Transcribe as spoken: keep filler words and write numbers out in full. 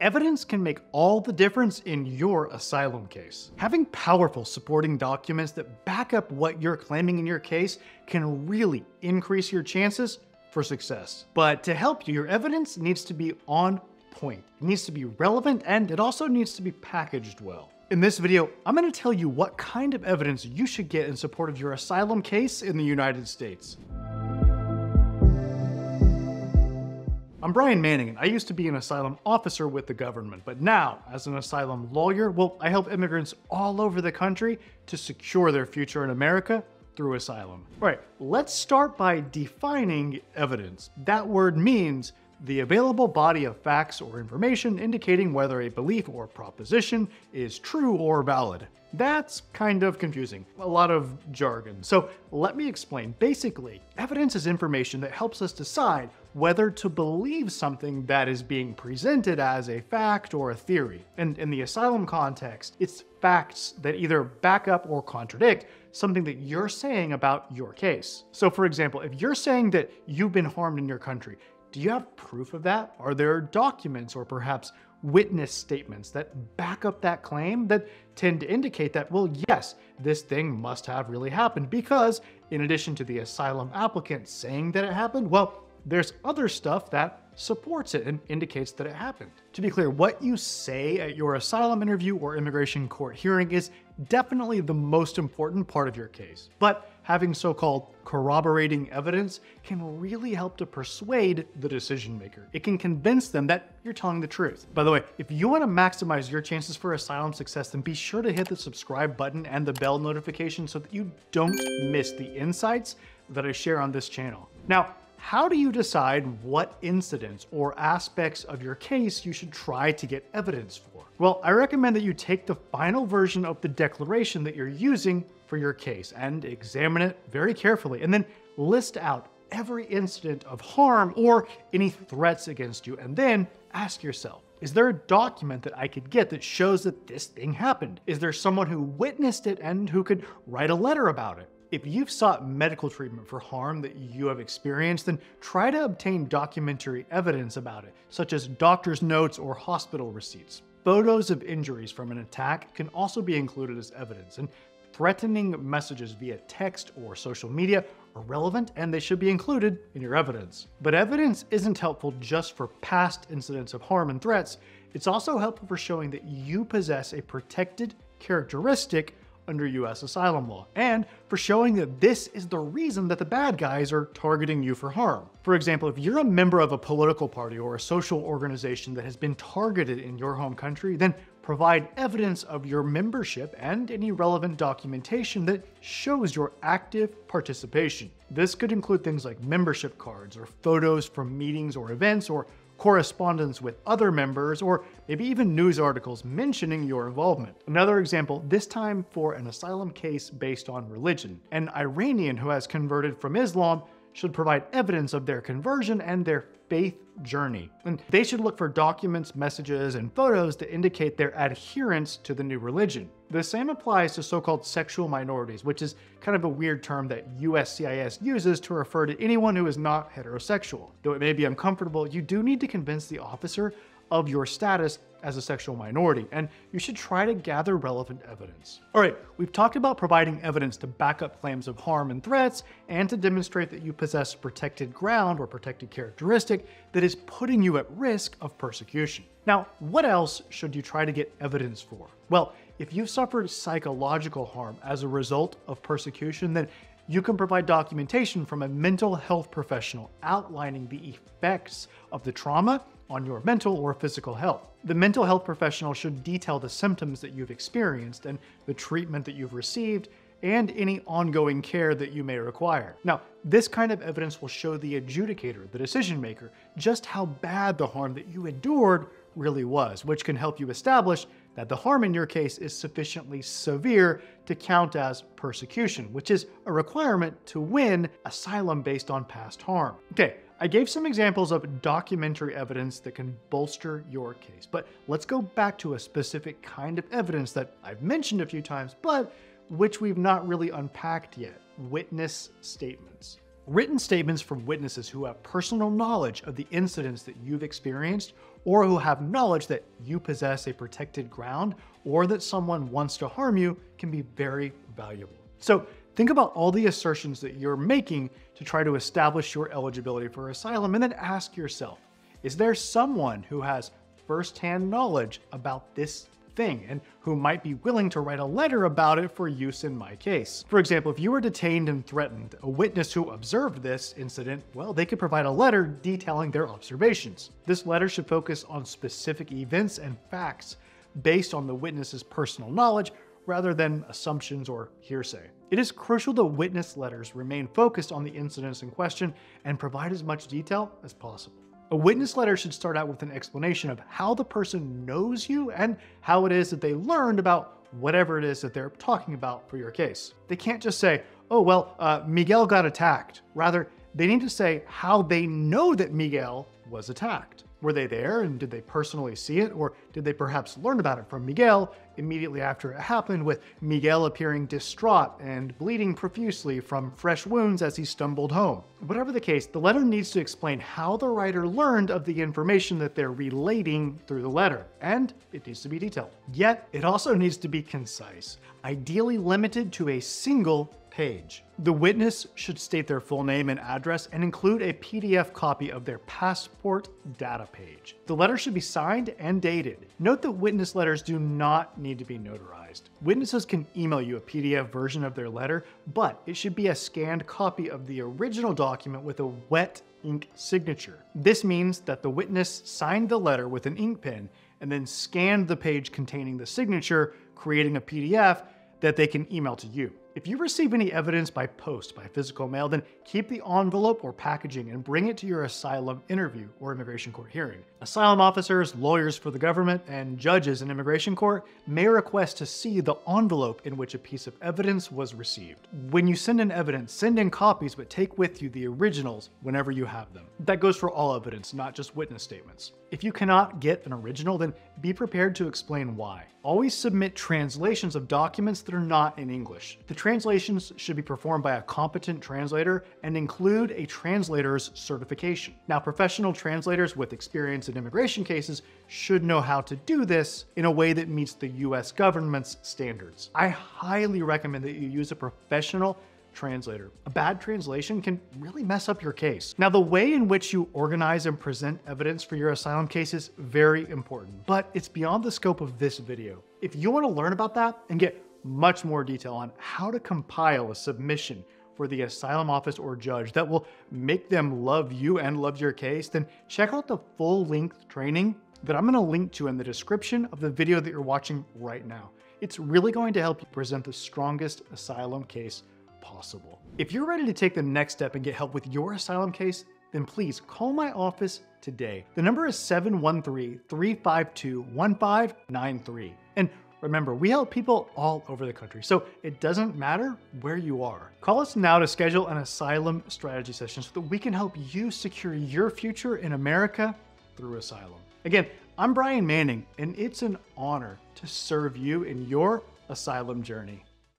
Evidence can make all the difference in your asylum case. Having powerful supporting documents that back up what you're claiming in your case can really increase your chances for success. But to help you, your evidence needs to be on point. It needs to be relevant, and it also needs to be packaged well. In this video, I'm going to tell you what kind of evidence you should get in support of your asylum case in the United States. I'm Brian Manning, and I used to be an asylum officer with the government, but now, as an asylum lawyer, well, I help immigrants all over the country to secure their future in America through asylum. All right, let's start by defining evidence. That word means the available body of facts or information indicating whether a belief or proposition is true or valid. That's kind of confusing, a lot of jargon. So let me explain. Basically, evidence is information that helps us decide whether to believe something that is being presented as a fact or a theory. And in the asylum context, it's facts that either back up or contradict something that you're saying about your case. So for example, if you're saying that you've been harmed in your country, do you have proof of that? Are there documents or perhaps witness statements that back up that claim that tend to indicate that, well, yes, this thing must have really happened, because in addition to the asylum applicant saying that it happened, well, there's other stuff that supports it and indicates that it happened. To be clear, what you say at your asylum interview or immigration court hearing is definitely the most important part of your case. But having so-called corroborating evidence can really help to persuade the decision maker. It can convince them that you're telling the truth. By the way, if you want to maximize your chances for asylum success, then be sure to hit the subscribe button and the bell notification so that you don't miss the insights that I share on this channel. Now, how do you decide what incidents or aspects of your case you should try to get evidence for? Well, I recommend that you take the final version of the declaration that you're using for your case and examine it very carefully, and then list out every incident of harm or any threats against you, and then ask yourself, is there a document that I could get that shows that this thing happened? Is there someone who witnessed it and who could write a letter about it? If you've sought medical treatment for harm that you have experienced, then try to obtain documentary evidence about it, such as doctor's notes or hospital receipts. Photos of injuries from an attack can also be included as evidence, and threatening messages via text or social media are relevant, and they should be included in your evidence. But evidence isn't helpful just for past incidents of harm and threats. It's also helpful for showing that you possess a protected characteristic under U S asylum law, and for showing that this is the reason that the bad guys are targeting you for harm. For example, if you're a member of a political party or a social organization that has been targeted in your home country, then provide evidence of your membership and any relevant documentation that shows your active participation. This could include things like membership cards or photos from meetings or events, or correspondence with other members, or maybe even news articles mentioning your involvement. Another example, this time for an asylum case based on religion. An Iranian who has converted from Islam should provide evidence of their conversion and their faith journey. And they should look for documents, messages, and photos to indicate their adherence to the new religion. The same applies to so-called sexual minorities, which is kind of a weird term that U S C I S uses to refer to anyone who is not heterosexual. Though it may be uncomfortable, you do need to convince the officer of your status as a sexual minority, and you should try to gather relevant evidence. All right, we've talked about providing evidence to back up claims of harm and threats, and to demonstrate that you possess protected ground or protected characteristic that is putting you at risk of persecution. Now, what else should you try to get evidence for? Well, if you've suffered psychological harm as a result of persecution, then you can provide documentation from a mental health professional outlining the effects of the trauma on your mental or physical health. The mental health professional should detail the symptoms that you've experienced and the treatment that you've received, and any ongoing care that you may require. Now, this kind of evidence will show the adjudicator, the decision maker, just how bad the harm that you endured really was, which can help you establish that the harm in your case is sufficiently severe to count as persecution, which is a requirement to win asylum based on past harm. Okay, I gave some examples of documentary evidence that can bolster your case, but let's go back to a specific kind of evidence that I've mentioned a few times, but which we've not really unpacked yet: witness statements. Written statements from witnesses who have personal knowledge of the incidents that you've experienced or who have knowledge that you possess a protected ground or that someone wants to harm you can be very valuable. So think about all the assertions that you're making to try to establish your eligibility for asylum, and then ask yourself, is there someone who has firsthand knowledge about this thing and who might be willing to write a letter about it for use in my case? For example, if you were detained and threatened, a witness who observed this incident, well, they could provide a letter detailing their observations. This letter should focus on specific events and facts based on the witness's personal knowledge rather than assumptions or hearsay. It is crucial that witness letters remain focused on the incidents in question and provide as much detail as possible. A witness letter should start out with an explanation of how the person knows you and how it is that they learned about whatever it is that they're talking about for your case. They can't just say, oh, well, uh, Miguel got attacked. Rather, they need to say how they know that Miguel was attacked. Were they there and did they personally see it? Or did they perhaps learn about it from Miguel immediately after it happened, with Miguel appearing distraught and bleeding profusely from fresh wounds as he stumbled home? Whatever the case, the letter needs to explain how the writer learned of the information that they're relating through the letter, and it needs to be detailed. Yet, it also needs to be concise, ideally limited to a single page. The witness should state their full name and address and include a P D F copy of their passport data page. The letter should be signed and dated. Note that witness letters do not need to be notarized. Witnesses can email you a P D F version of their letter, but it should be a scanned copy of the original document with a wet ink signature. This means that the witness signed the letter with an ink pen and then scanned the page containing the signature, creating a P D F that they can email to you. If you receive any evidence by post, by physical mail, then keep the envelope or packaging and bring it to your asylum interview or immigration court hearing. Asylum officers, lawyers for the government, and judges in immigration court may request to see the envelope in which a piece of evidence was received. When you send in evidence, send in copies, but take with you the originals whenever you have them. That goes for all evidence, not just witness statements. If you cannot get an original, then be prepared to explain why. Always submit translations of documents that are not in English. The translations should be performed by a competent translator and include a translator's certification. Now, professional translators with experience in immigration cases should know how to do this in a way that meets the U S government's standards. I highly recommend that you use a professional translator. A bad translation can really mess up your case. Now, the way in which you organize and present evidence for your asylum case is very important, but it's beyond the scope of this video. If you want to learn about that and get much more detail on how to compile a submission for the asylum office or judge that will make them love you and love your case, then check out the full-length training that I'm going to link to in the description of the video that you're watching right now. It's really going to help you present the strongest asylum case possible. If you're ready to take the next step and get help with your asylum case, then please call my office today. The number is seven one three, three five two, one five nine three. And remember, we help people all over the country, so it doesn't matter where you are. Call us now to schedule an asylum strategy session so that we can help you secure your future in America through asylum. Again, I'm Brian Manning, and it's an honor to serve you in your asylum journey.